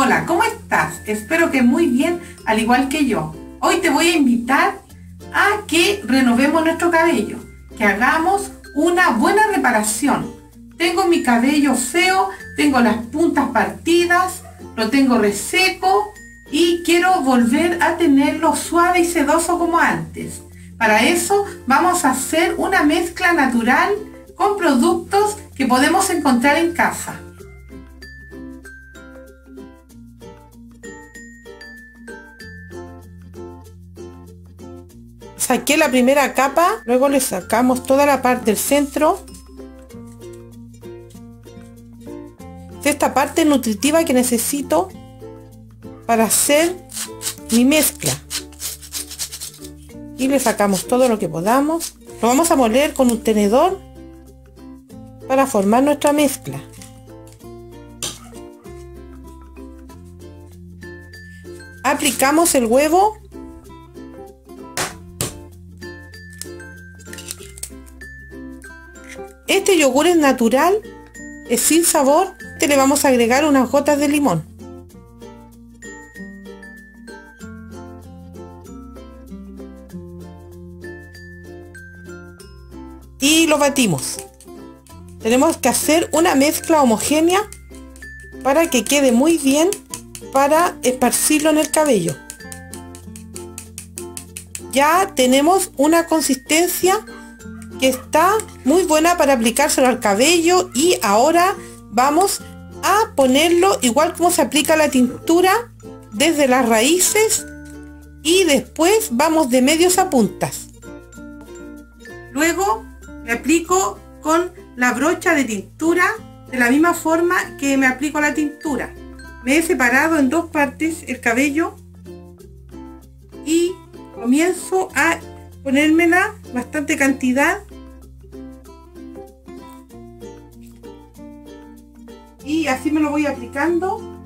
Hola, ¿cómo estás? Espero que muy bien, al igual que yo. Hoy te voy a invitar a que renovemos nuestro cabello, que hagamos una buena reparación. Tengo mi cabello feo, tengo las puntas partidas, lo tengo reseco y quiero volver a tenerlo suave y sedoso como antes. Para eso vamos a hacer una mezcla natural con productos que podemos encontrar en casa. Saqué la primera capa, luego le sacamos toda la parte del centro. Esta parte nutritiva que necesito para hacer mi mezcla. Y le sacamos todo lo que podamos. Lo vamos a moler con un tenedor para formar nuestra mezcla. Aplicamos el huevo. Este yogur es natural, es sin sabor. Le vamos a agregar unas gotas de limón. Y lo batimos. Tenemos que hacer una mezcla homogénea para que quede muy bien para esparcirlo en el cabello. Ya tenemos una consistencia que está muy buena para aplicárselo al cabello y ahora vamos a ponerlo igual como se aplica la tintura desde las raíces y después vamos de medios a puntas. Luego me aplico con la brocha de tintura de la misma forma que me aplico la tintura. Me he separado en dos partes el cabello y comienzo a ponérmela bastante cantidad. Y así me lo voy aplicando.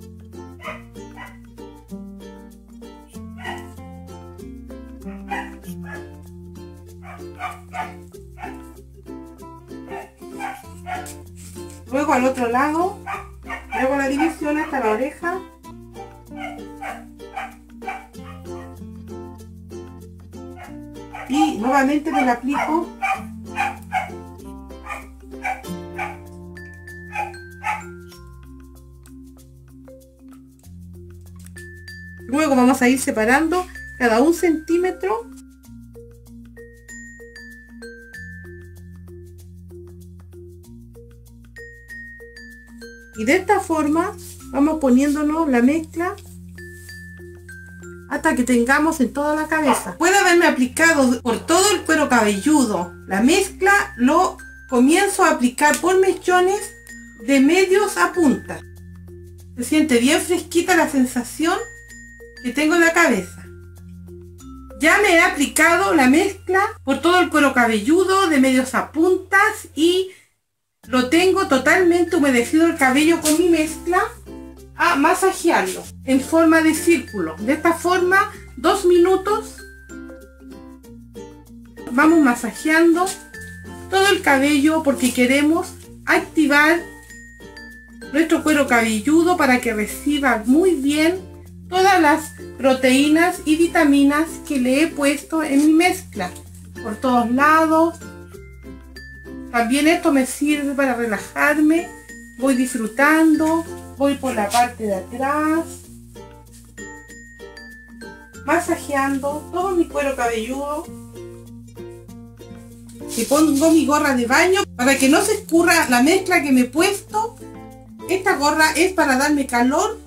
Luego al otro lado, luego la división hasta la oreja. Y nuevamente me la aplico. Luego vamos a ir separando cada 1 centímetro. Y de esta forma vamos poniéndonos la mezcla hasta que tengamos en toda la cabeza. Después de haberme aplicado por todo el cuero cabelludo la mezcla, lo comienzo a aplicar por mechones de medios a puntas. Se siente bien fresquita la sensación que tengo en la cabeza. Ya me he aplicado la mezcla por todo el cuero cabelludo de medios a puntas y lo tengo totalmente humedecido el cabello con mi mezcla a masajearlo en forma de círculo. De esta forma 2 minutos vamos masajeando todo el cabello porque queremos activar nuestro cuero cabelludo para que reciba muy bien todas las proteínas y vitaminas que le he puesto en mi mezcla por todos lados. También esto me sirve para relajarme. Voy disfrutando, voy por la parte de atrás, masajeando todo mi cuero cabelludo. Y pongo mi gorra de baño para que no se escurra la mezcla que me he puesto. Esta gorra es para darme calor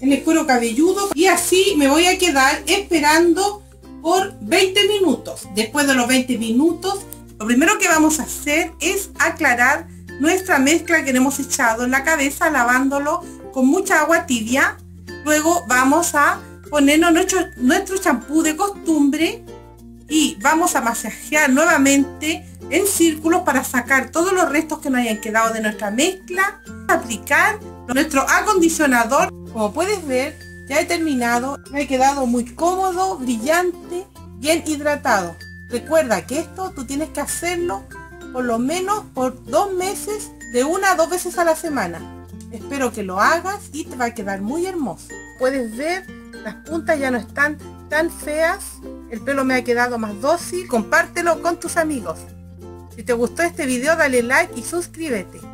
en el cuero cabelludo y así me voy a quedar esperando por 20 minutos. Después de los 20 minutos, lo primero que vamos a hacer es aclarar nuestra mezcla que le hemos echado en la cabeza, lavándolo con mucha agua tibia. Luego vamos a ponernos nuestro champú de costumbre y vamos a masajear nuevamente en círculos para sacar todos los restos que nos hayan quedado de nuestra mezcla. Aplicar nuestro acondicionador. Como puedes ver, ya he terminado, me he quedado muy cómodo, brillante, bien hidratado. Recuerda que esto tú tienes que hacerlo por lo menos por 2 meses, de 1 a 2 veces a la semana. Espero que lo hagas y te va a quedar muy hermoso. Puedes ver, las puntas ya no están tan feas. El pelo me ha quedado más dócil. Compártelo con tus amigos. Si te gustó este video, dale like y suscríbete.